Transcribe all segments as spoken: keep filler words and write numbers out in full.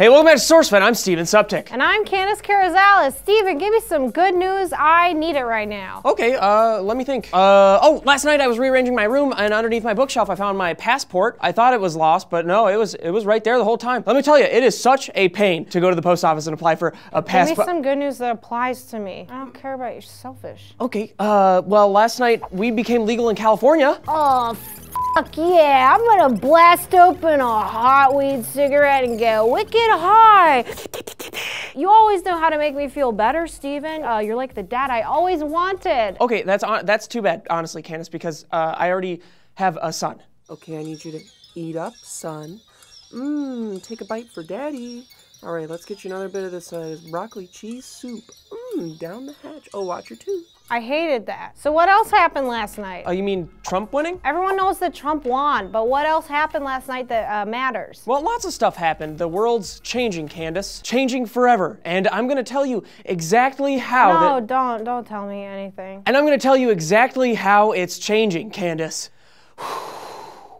Hey, welcome back to SourceFed. I'm Steven Suptic. And I'm Candace Carrizales. Steven, give me some good news. I need it right now. Okay, uh, let me think. Uh, oh, last night I was rearranging my room, and underneath my bookshelf I found my passport. I thought it was lost, but no, it was it was right there the whole time. Let me tell you, it is such a pain to go to the post office and apply for a passport. Give me some good news that applies to me. I don't care about you. You're selfish. Okay, uh, well, last night we became legal in California. Oh, fuck yeah, I'm gonna blast open a hot weed cigarette and get wicked high. You always know how to make me feel better, Steven. Uh, you're like the dad I always wanted. Okay, that's on, that's too bad, honestly, Candace, because uh, I already have a son. Okay, I need you to eat up, son. Mmm, take a bite for daddy. All right, let's get you another bit of this uh, broccoli cheese soup. Mmm, down the hatch. Oh, watch your tooth. I hated that. So what else happened last night? Oh, you mean Trump winning? Everyone knows that Trump won, but what else happened last night that uh, matters? Well, lots of stuff happened. The world's changing, Candace. Changing forever. And I'm gonna tell you exactly how— No, that... don't, don't tell me anything. And I'm gonna tell you exactly how it's changing, Candace.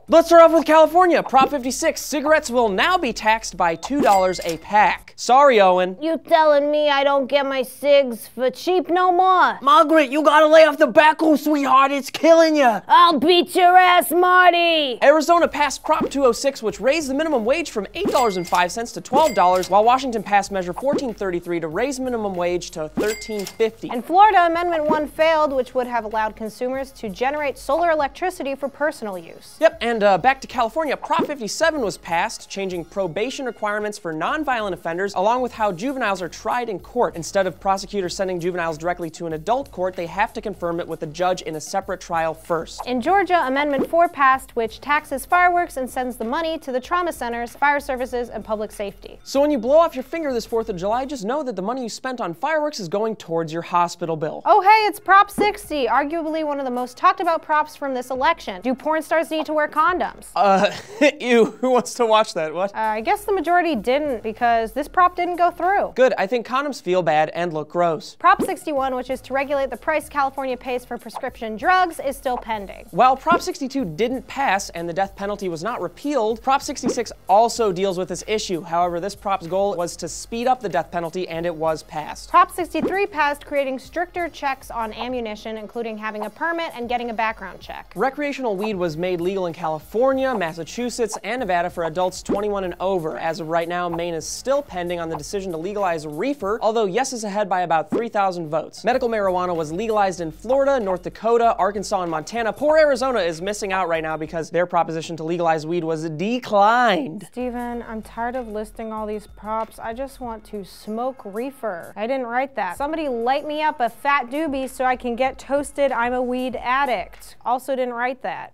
Let's start off with California. Prop fifty-six, cigarettes will now be taxed by two dollars a pack. Sorry, Owen. You telling me I don't get my cigs for cheap no more? Margaret, you gotta lay off the tobacco, sweetheart. It's killing you. I'll beat your ass, Marty. Arizona passed Prop two oh six, which raised the minimum wage from eight dollars and five cents to twelve dollars, while Washington passed Measure fourteen thirty-three to raise minimum wage to thirteen fifty. And Florida Amendment one failed, which would have allowed consumers to generate solar electricity for personal use. Yep, and And uh, back to California, Prop fifty-seven was passed, changing probation requirements for nonviolent offenders, along with how juveniles are tried in court. Instead of prosecutors sending juveniles directly to an adult court, they have to confirm it with a judge in a separate trial first. In Georgia, Amendment four passed, which taxes fireworks and sends the money to the trauma centers, fire services, and public safety. So when you blow off your finger this fourth of July, just know that the money you spent on fireworks is going towards your hospital bill. Oh hey, it's Prop sixty, arguably one of the most talked about props from this election. Do porn stars need to wear condoms? Condoms. Uh, ew, who wants to watch that? What? Uh, I guess the majority didn't because this prop didn't go through. Good, I think condoms feel bad and look gross. Prop sixty-one, which is to regulate the price California pays for prescription drugs, is still pending. While Prop sixty-two didn't pass and the death penalty was not repealed, Prop sixty-six also deals with this issue. However, this prop's goal was to speed up the death penalty and it was passed. Prop sixty-three passed, creating stricter checks on ammunition, including having a permit and getting a background check. Recreational weed was made legal in California. California, Massachusetts, and Nevada for adults twenty-one and over. As of right now, Maine is still pending on the decision to legalize reefer, although yes is ahead by about three thousand votes. Medical marijuana was legalized in Florida, North Dakota, Arkansas, and Montana. Poor Arizona is missing out right now because their proposition to legalize weed was declined. Steven, I'm tired of listing all these props. I just want to smoke reefer. I didn't write that. Somebody light me up a fat doobie so I can get toasted. I'm a weed addict. Also didn't write that.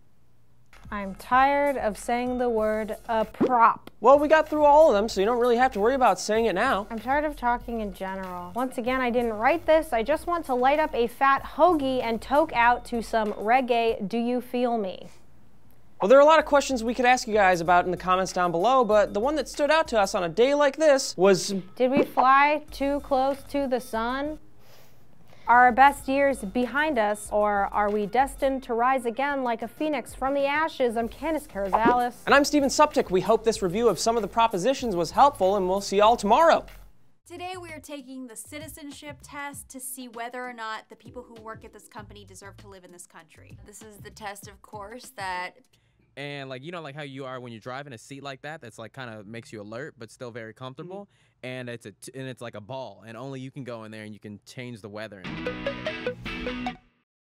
I'm tired of saying the word a prop. Well, we got through all of them, so you don't really have to worry about saying it now. I'm tired of talking in general. Once again, I didn't write this. I just want to light up a fat hoagie and toke out to some reggae, do you feel me? Well, there are a lot of questions we could ask you guys about in the comments down below, but the one that stood out to us on a day like this was... Did we fly too close to the sun? Are our best years behind us, or are we destined to rise again like a phoenix from the ashes? I'm Candace Carrizales. And I'm Steven Suptic. We hope this review of some of the propositions was helpful, and we'll see y'all tomorrow. Today we are taking the citizenship test to see whether or not the people who work at this company deserve to live in this country. This is the test, of course, that... And like, you know, like how you are when you drive in a seat like that, that's like kind of makes you alert, but still very comfortable. Mm-hmm. And it's a, t and it's like a ball and only you can go in there and you can change the weather.